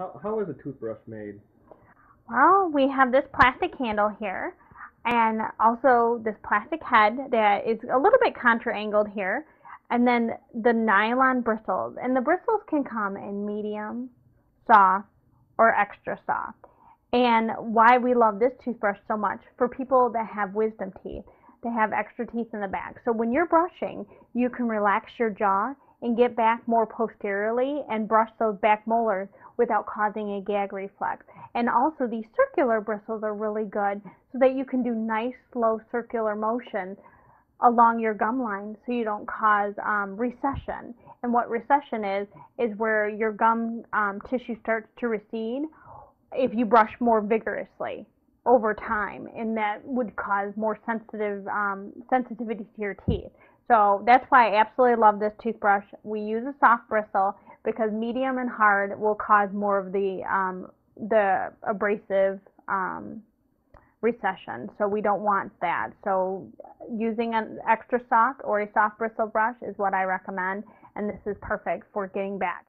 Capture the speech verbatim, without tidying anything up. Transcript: How, how is a toothbrush made? Well, we have this plastic handle here, and also this plastic head that is a little bit contra-angled here, and then the nylon bristles. And the bristles can come in medium, soft, or extra soft. And why we love this toothbrush so much, for people that have wisdom teeth, they have extra teeth in the back. So when you're brushing, you can relax your jaw and get back more posteriorly and brush those back molars without causing a gag reflex. And also these circular bristles are really good so that you can do nice, slow circular motion along your gum line so you don't cause um, recession. And what recession is, is where your gum um, tissue starts to recede if you brush more vigorously over time, and that would cause more sensitive um, sensitivity to your teeth. So that's why I absolutely love this toothbrush. We use a soft bristle because medium and hard will cause more of the um, the abrasive um, recession. So we don't want that. So using an extra soft or a soft bristle brush is what I recommend, and this is perfect for getting back.